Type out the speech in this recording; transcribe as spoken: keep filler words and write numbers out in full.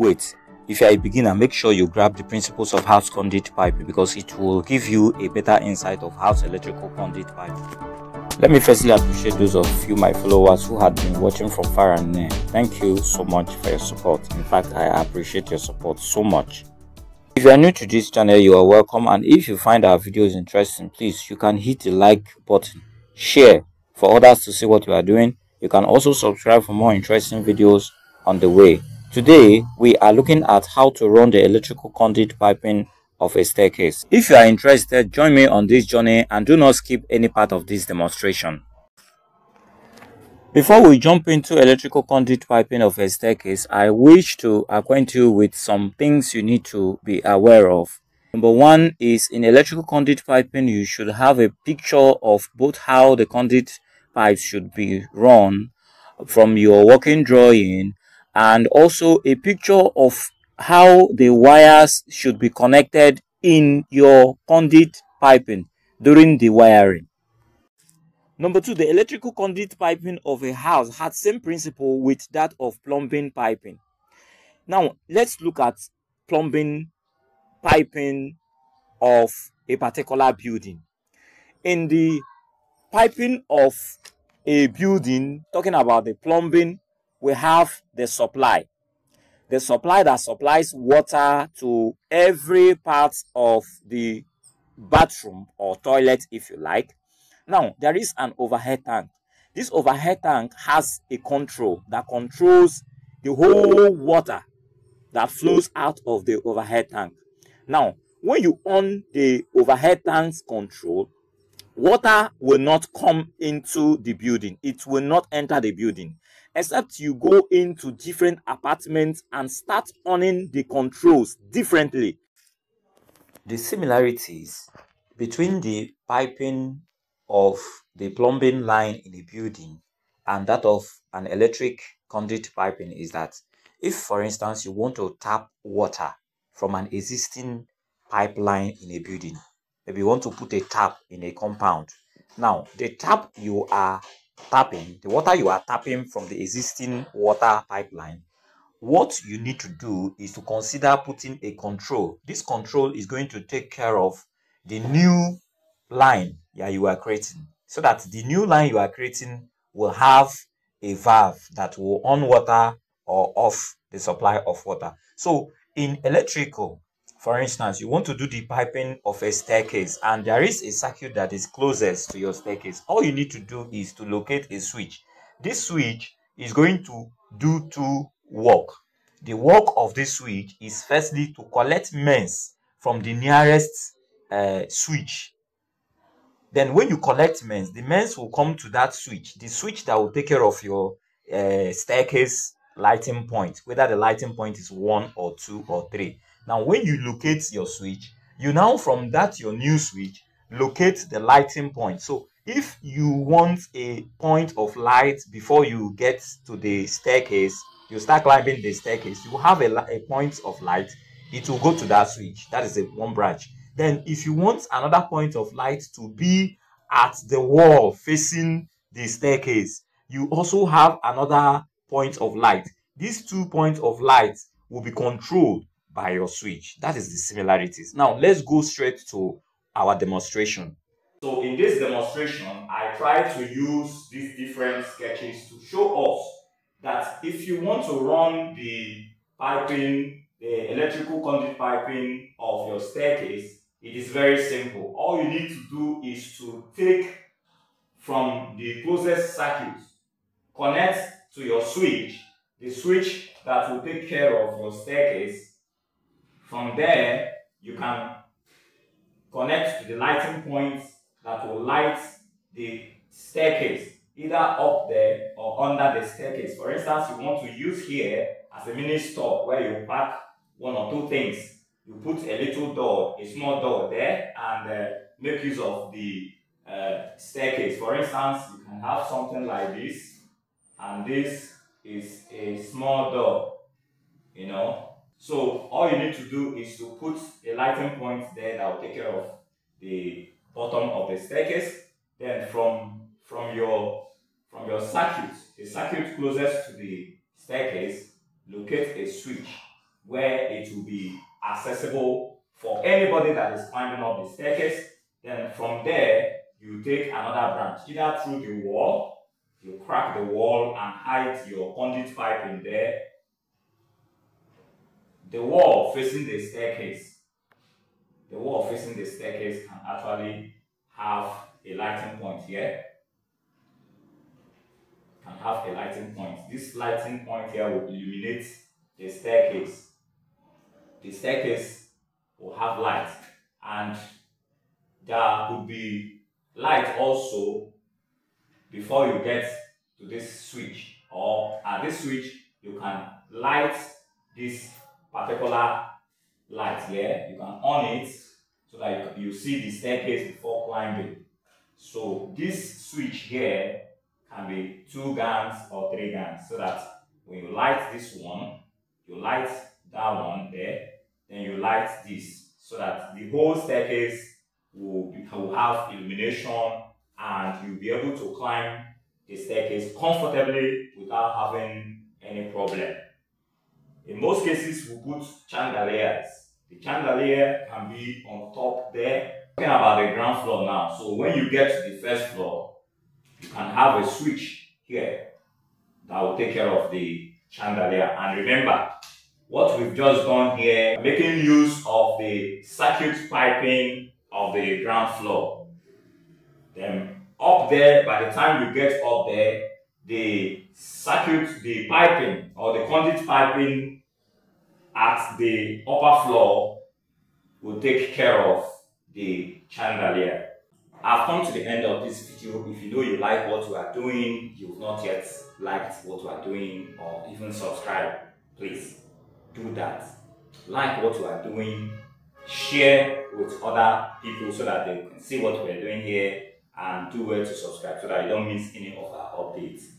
Wait, if you are a beginner, make sure you grab the principles of house conduit pipe because it will give you a better insight of house electrical conduit pipe. Let me firstly appreciate those of you, my followers, who had been watching from far and near. Thank you so much for your support. In fact, I appreciate your support so much. If you are new to this channel, you are welcome, and if you find our videos interesting, please, you can hit the like button, share for others to see what you are doing. You can also subscribe for more interesting videos on the way. Today, we are looking at how to run the electrical conduit piping of a staircase. If you are interested, join me on this journey and do not skip any part of this demonstration. Before we jump into electrical conduit piping of a staircase, I wish to acquaint you with some things you need to be aware of. Number one is, in electrical conduit piping, you should have a picture of both how the conduit pipes should be run from your working drawing, and also a picture of how the wires should be connected in your conduit piping during the wiring. Number two, the electrical conduit piping of a house had same principle with that of plumbing piping. Now, let's look at plumbing piping of a particular building. In the piping of a building, talking about the plumbing, we have the supply. The supply that supplies water to every part of the bathroom or toilet, if you like. Now, there is an overhead tank. This overhead tank has a control that controls the whole water that flows out of the overhead tank. Now, when you on the overhead tank's control, water will not come into the building. It will not enter the building, except you go into different apartments and start owning the controls differently. The similarities between the piping of the plumbing line in a building and that of an electric conduit piping is that if, for instance, you want to tap water from an existing pipeline in a building, maybe you want to put a tap in a compound. Now, the tap you are tapping, the water you are tapping from the existing water pipeline, what you need to do is to consider putting a control. This control is going to take care of the new line yeah, you are creating, so that the new line you are creating will have a valve that will on water or off the supply of water. So in electrical, for instance, you want to do the piping of a staircase and there is a circuit that is closest to your staircase. All you need to do is to locate a switch. This switch is going to do two work. The work of this switch is firstly to collect mains from the nearest uh, switch. Then when you collect mains, the mains will come to that switch, the switch that will take care of your uh, staircase lighting point, whether the lighting point is one or two or three. Now, when you locate your switch, you now from that your new switch, locate the lighting point. So if you want a point of light before you get to the staircase, you start climbing the staircase, you have a, a point of light, it will go to that switch. That is a one branch. Then if you want another point of light to be at the wall facing the staircase, you also have another point of light. These two points of light will be controlled by your switch. That is the similarities. Now let's go straight to our demonstration. So in this demonstration, I try to use these different sketches to show us that if you want to run the piping, the electrical conduit piping of your staircase, it is very simple. All you need to do is to take from the closest circuit, connect to your switch, the switch that will take care of your staircase. From there, you can connect to the lighting points that will light the staircase, either up there or under the staircase. For instance, you want to use here as a mini store where you pack one or two things. You put a little door, a small door there, and uh, make use of the uh, staircase. For instance, you can have something like this, and this is a small door, you know. So all you need to do is to put a lighting point there that will take care of the bottom of the staircase. Then from, from, your, from your circuit, the circuit closest to the staircase, locate a switch. where it will be accessible for anybody that is climbing up the staircase. Then from there, you take another branch, either through the wall, you crack the wall and hide your conduit pipe in there. The wall facing the staircase, the wall facing the staircase can actually have a lighting point here. Can have a lighting point. This lighting point here will illuminate the staircase. The staircase will have light, and there could be light also before you get to this switch, or at this switch you can light this particular light here. You can on it so that you see the staircase before climbing. So this switch here can be two guns or three guns, so that when you light this one, you light that one there, then you light this, so that the whole staircase will, will have illumination and you'll be able to climb the staircase comfortably without having any problem. In most cases, we put chandeliers. The chandelier can be on top there. Talking about the ground floor now, so when you get to the first floor, you can have a switch here that will take care of the chandelier. And remember, what we've just done here, making use of the circuit piping of the ground floor. Then up there, by the time you get up there, the circuit, the piping or the conduit piping at the upper floor will take care of the chandelier. I've come to the end of this video. If you know you like what you are doing, you've not yet liked what you are doing or even subscribed, please do that. Like what you are doing, share with other people so that they can see what we're doing here, and do well to subscribe so that you don't miss any of our updates.